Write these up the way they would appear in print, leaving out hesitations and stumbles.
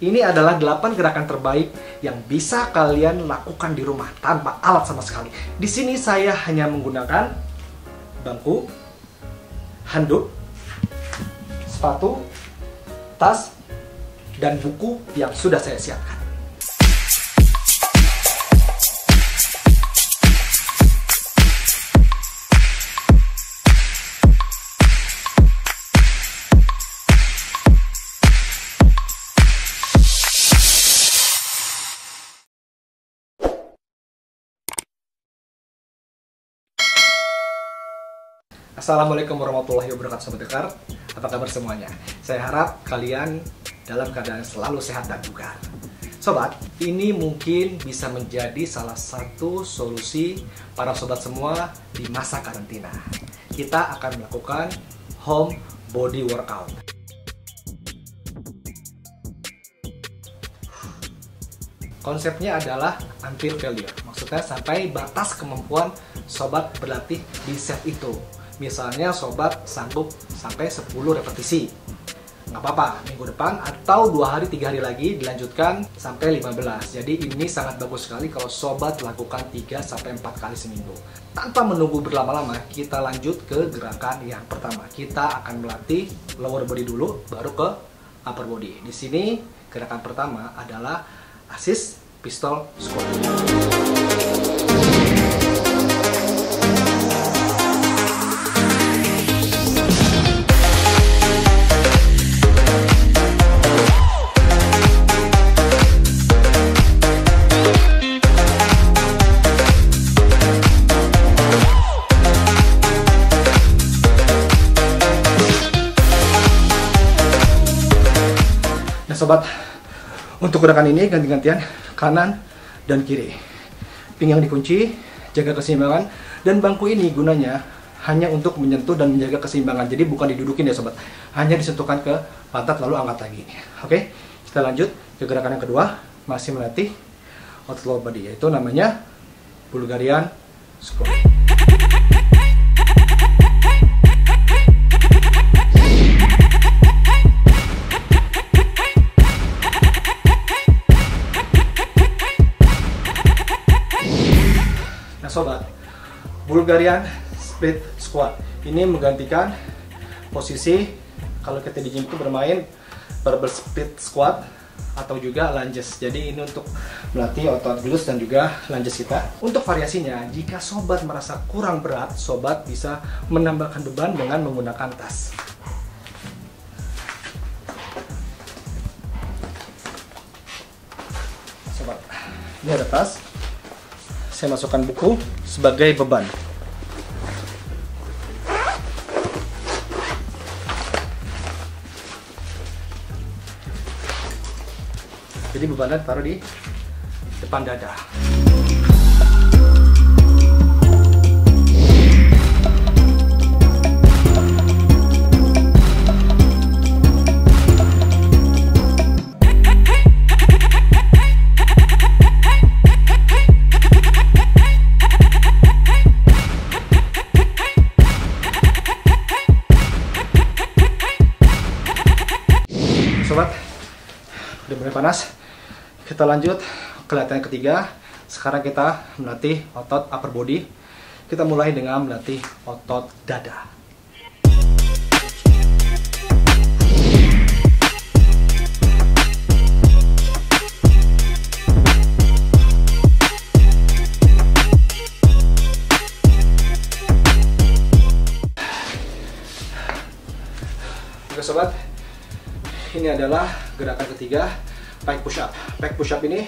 Ini adalah 8 gerakan terbaik yang bisa kalian lakukan di rumah tanpa alat sama sekali. Di sini saya hanya menggunakan bangku, handuk, sepatu, tas, dan buku yang sudah saya siapkan. Assalamualaikum warahmatullahi wabarakatuh Sobat Dekar. Apa kabar semuanya? Saya harap kalian dalam keadaan selalu sehat dan bugar. Sobat, ini mungkin bisa menjadi salah satu solusi para sobat semua di masa karantina. Kita akan melakukan home body workout. Konsepnya adalah until failure. Maksudnya sampai batas kemampuan sobat berlatih di set itu. Misalnya sobat sanggup sampai 10 repetisi, nggak apa-apa, minggu depan atau 2 hari 3 hari lagi dilanjutkan sampai 15. Jadi ini sangat bagus sekali kalau sobat lakukan 3-4 kali seminggu. Tanpa menunggu berlama-lama, kita lanjut ke gerakan yang pertama. Kita akan melatih lower body dulu, baru ke upper body. Di sini gerakan pertama adalah assist pistol squat. Sobat, untuk gerakan ini ganti-gantian kanan dan kiri, pinggang dikunci, jaga keseimbangan, dan bangku ini gunanya hanya untuk menyentuh dan menjaga keseimbangan, jadi bukan didudukin ya sobat, hanya disentuhkan ke pantat lalu angkat lagi. Oke, kita lanjut ke gerakan yang kedua, masih melatih out lower body, yaitu namanya Bulgarian Split Squat. Sobat, Bulgarian Split Squat ini menggantikan posisi kalau kita di gym itu bermain barbell split squat atau juga lunges. Jadi ini untuk melatih otot glutes dan juga lunges kita. Untuk variasinya, jika sobat merasa kurang berat, sobat bisa menambahkan beban dengan menggunakan tas. Sobat, ini ada tas. Saya masukkan buku sebagai beban. Jadi bebannya taruh di depan dada. Panas, kita lanjut ke latihan ketiga. Sekarang kita melatih otot upper body. Kita mulai dengan melatih otot dada. Oke sobat, ini adalah gerakan ketiga, Pike Push Up. Pike Push Up ini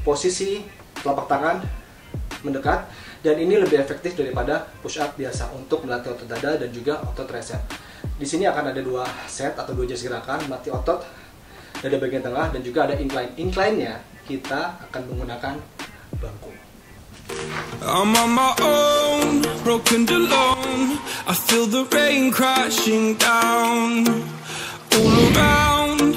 posisi telapak tangan mendekat dan ini lebih efektif daripada push up biasa untuk melatih otot dada dan juga otot tricep. Di sini akan ada 2 set atau 2 jenis gerakan melatih otot dada bagian tengah dan juga ada incline. Incline-nya kita akan menggunakan bangku. I'm on my own, broken alone. I feel the rain crashing down all around.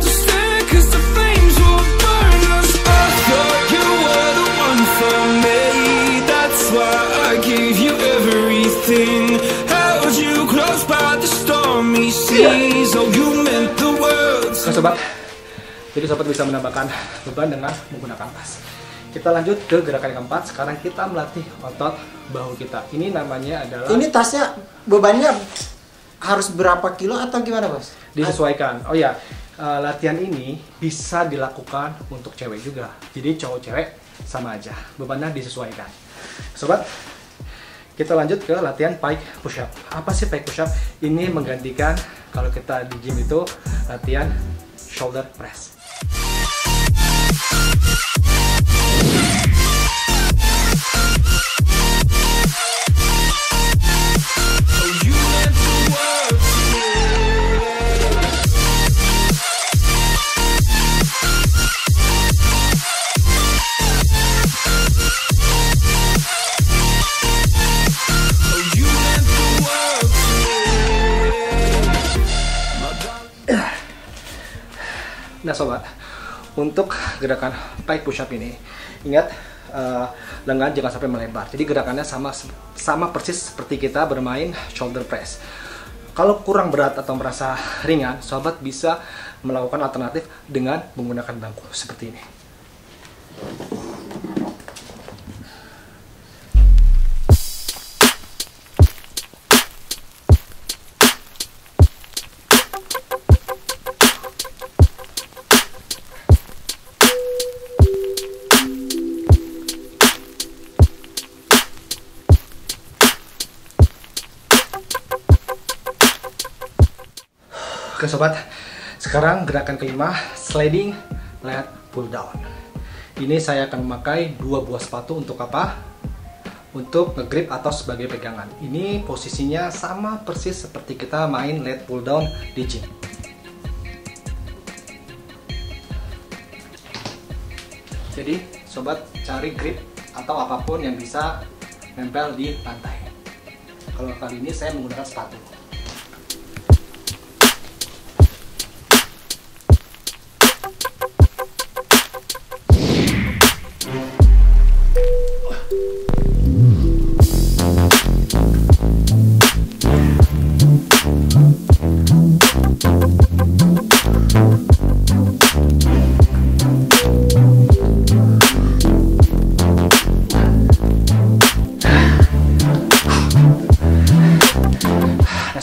Just there, 'cause the sobat. Jadi sobat bisa menambahkan beban dengan menggunakan tas. Kita lanjut ke gerakan yang keempat. Sekarang kita melatih otot bahu kita. Ini namanya adalah. Ini tasnya bebannya harus berapa kilo atau gimana, Bos? Disesuaikan. Oh ya, latihan ini bisa dilakukan untuk cewek juga. Jadi cowok cewek sama aja. Bebannya disesuaikan. Sobat, kita lanjut ke latihan Pike Push Up. Apa sih Pike Push Up? Ini menggantikan kalau kita di gym itu latihan shoulder press. Nah sobat, untuk gerakan pike push up ini, ingat lengan jangan sampai melebar. Jadi gerakannya sama persis seperti kita bermain shoulder press. Kalau kurang berat atau merasa ringan, sobat bisa melakukan alternatif dengan menggunakan bangku seperti ini. Oke sobat, sekarang gerakan kelima, sliding lat pull down. Ini saya akan memakai dua buah sepatu untuk apa? Untuk ngegrip atau sebagai pegangan. Ini posisinya sama persis seperti kita main lat pull down di gym. Jadi sobat cari grip atau apapun yang bisa nempel di lantai. Kalau kali ini saya menggunakan sepatu.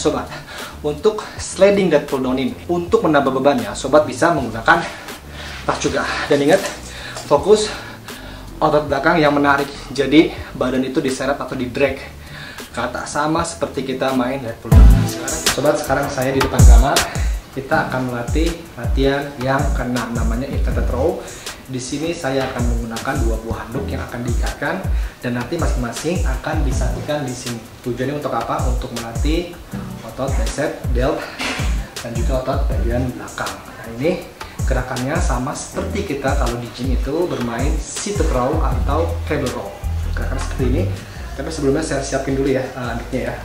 Sobat, untuk sliding lat pull down ini, untuk menambah bebannya, sobat bisa menggunakan tas juga. Dan ingat, fokus otot belakang yang menarik. Jadi badan itu diseret atau di drag ke atas, sama seperti kita main lat pull down. Sobat, sekarang saya di depan kamar. Kita akan melatih latihan yang keenam, namanya inverted row. Di sini saya akan menggunakan dua buah handuk yang akan diikatkan dan nanti masing-masing akan disatukan di sini. Tujuannya untuk apa? Untuk melatih otot bicep, delt, dan juga otot bagian belakang. Nah ini gerakannya sama seperti kita kalau di gym itu bermain seated row atau cable row. Gerakan seperti ini. Tapi sebelumnya saya siapin dulu ya handuknya ya.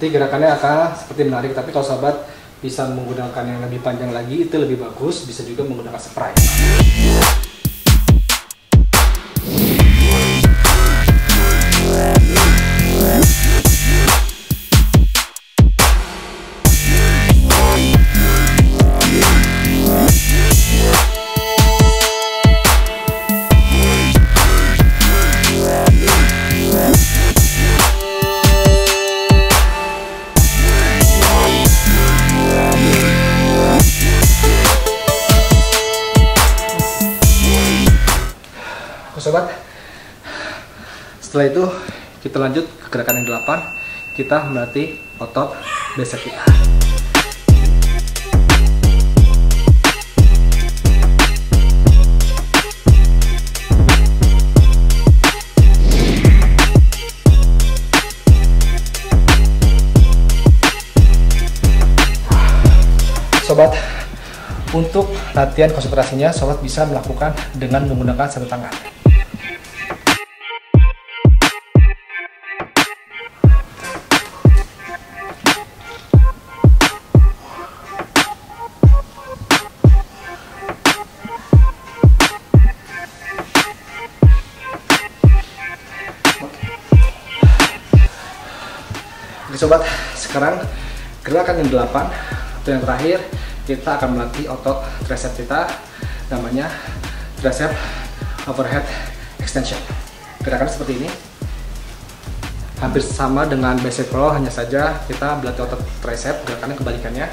Nanti gerakannya akan seperti menarik, tapi kalau sahabat bisa menggunakan yang lebih panjang lagi itu lebih bagus, bisa juga menggunakan spray. Sobat, setelah itu kita lanjut ke gerakan yang ke-8, kita melatih otot bicep kita. Sobat, untuk latihan konsentrasinya sobat bisa melakukan dengan menggunakan satu tangan. Oke sobat, sekarang gerakan yang 8 atau yang terakhir, kita akan melatih otot tricep kita, namanya tricep overhead extension. Gerakan seperti ini, hampir sama dengan bicep curl, hanya saja kita melatih otot tricep, gerakannya kebalikannya.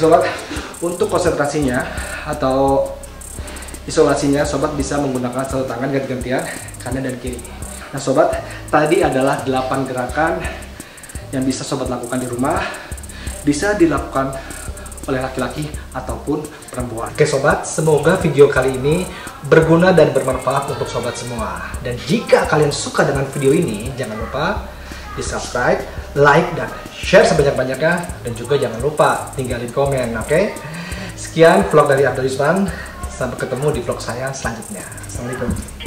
Sobat, untuk konsentrasinya atau isolasinya, sobat bisa menggunakan satu tangan ganti-gantian kanan dan kiri. Nah sobat, tadi adalah 8 gerakan yang bisa sobat lakukan di rumah, bisa dilakukan oleh laki-laki ataupun perempuan. Oke sobat, semoga video kali ini berguna dan bermanfaat untuk sobat semua. Dan jika kalian suka dengan video ini, jangan lupa di subscribe, like, dan share sebanyak-banyaknya, dan juga jangan lupa tinggalin komen, oke? Sekian vlog dari Afdhal Yusman, sampai ketemu di vlog saya selanjutnya. Assalamualaikum.